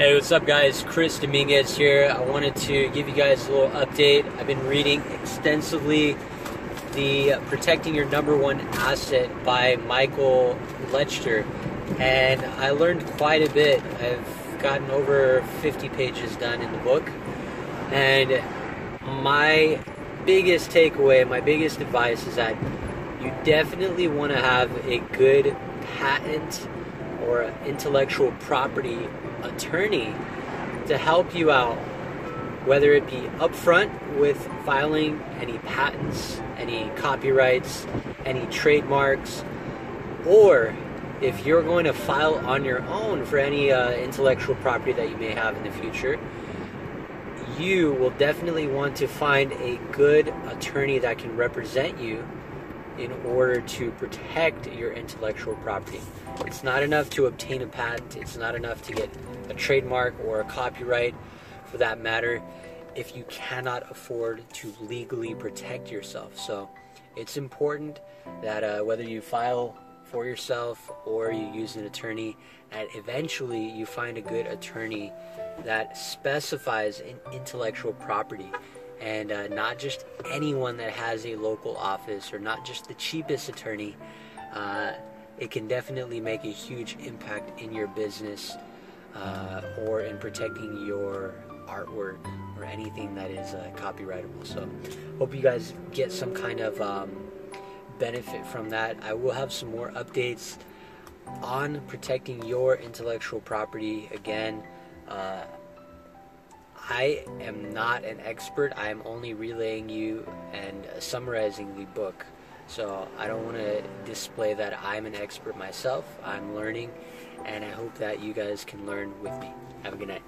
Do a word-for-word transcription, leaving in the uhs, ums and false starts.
Hey, what's up guys? Chris Dominguez here. I wanted to give you guys a little update. I've been reading extensively the Protecting Your Number One Asset by Michael Lechter, and I learned quite a bit. I've gotten over fifty pages done in the book, and my biggest takeaway, my biggest advice is that you definitely want to have a good patent or intellectual property attorney to help you out, whether it be upfront with filing any patents, any copyrights, any trademarks, or if you're going to file on your own for any uh, intellectual property that you may have in the future, you will definitely want to find a good attorney that can represent you in order to protect your intellectual property. It's not enough to obtain a patent. It's not enough to get a trademark or a copyright for that matter if you cannot afford to legally protect yourself. So it's important that uh, whether you file for yourself or you use an attorney, and eventually you find a good attorney that specifies in intellectual property, and uh, not just anyone that has a local office or not just the cheapest attorney. Uh, it can definitely make a huge impact in your business uh, or in protecting your artwork or anything that is uh, copyrightable. So hope you guys get some kind of um, benefit from that. I will have some more updates on protecting your intellectual property. Again, uh, I am not an expert. I am only relaying you and summarizing the book. So I don't want to display that I'm an expert myself. I'm learning, and I hope that you guys can learn with me. Have a good night.